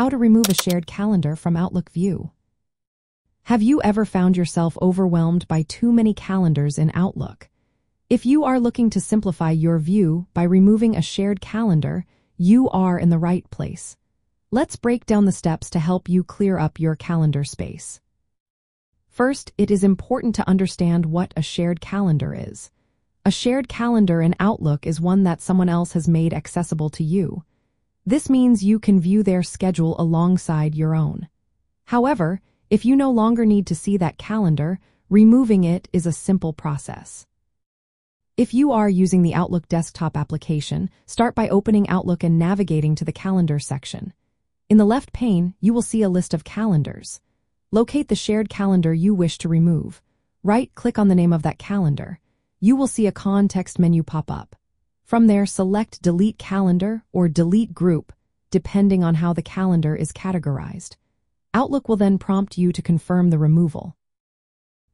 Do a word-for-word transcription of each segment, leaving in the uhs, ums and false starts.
How to remove a shared calendar from Outlook view. Have you ever found yourself overwhelmed by too many calendars in Outlook? If you are looking to simplify your view by removing a shared calendar, you are in the right place. Let's break down the steps to help you clear up your calendar space. First, it is important to understand what a shared calendar is. A shared calendar in Outlook is one that someone else has made accessible to you. This means you can view their schedule alongside your own. However, if you no longer need to see that calendar, removing it is a simple process. If you are using the Outlook desktop application, start by opening Outlook and navigating to the calendar section. In the left pane, you will see a list of calendars. Locate the shared calendar you wish to remove. Right-click on the name of that calendar. You will see a context menu pop up. From there, select Delete Calendar or Delete Group, depending on how the calendar is categorized. Outlook will then prompt you to confirm the removal.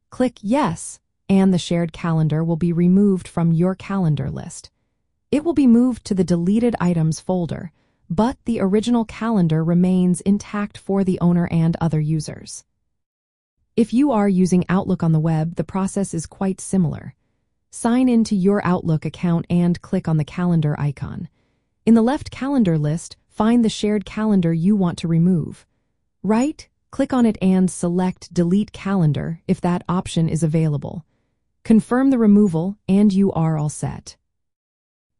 Click Yes, and the shared calendar will be removed from your calendar list. It will be moved to the Deleted Items folder, but the original calendar remains intact for the owner and other users. If you are using Outlook on the web, the process is quite similar. Sign into your Outlook account and click on the calendar icon. In the left calendar list, find the shared calendar you want to remove. Right-click on it and select Delete Calendar if that option is available. Confirm the removal and you are all set.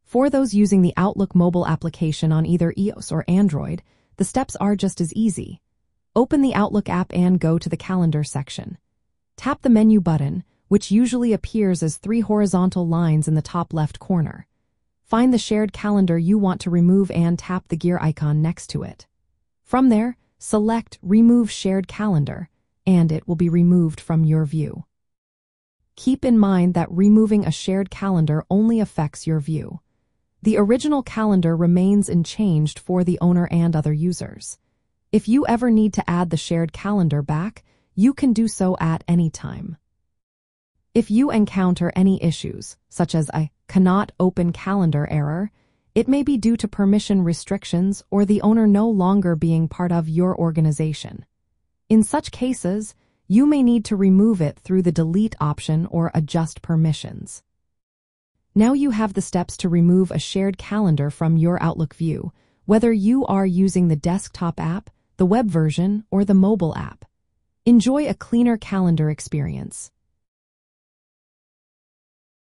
For those using the Outlook mobile application on either iOS or Android, the steps are just as easy. Open the Outlook app and go to the calendar section. Tap the menu button, which usually appears as three horizontal lines in the top left corner. Find the shared calendar you want to remove and tap the gear icon next to it. From there, select Remove Shared Calendar, and it will be removed from your view. Keep in mind that removing a shared calendar only affects your view. The original calendar remains unchanged for the owner and other users. If you ever need to add the shared calendar back, you can do so at any time. If you encounter any issues, such as a cannot open calendar error, it may be due to permission restrictions or the owner no longer being part of your organization. In such cases, you may need to remove it through the delete option or adjust permissions. Now you have the steps to remove a shared calendar from your Outlook view, whether you are using the desktop app, the web version, or the mobile app. Enjoy a cleaner calendar experience.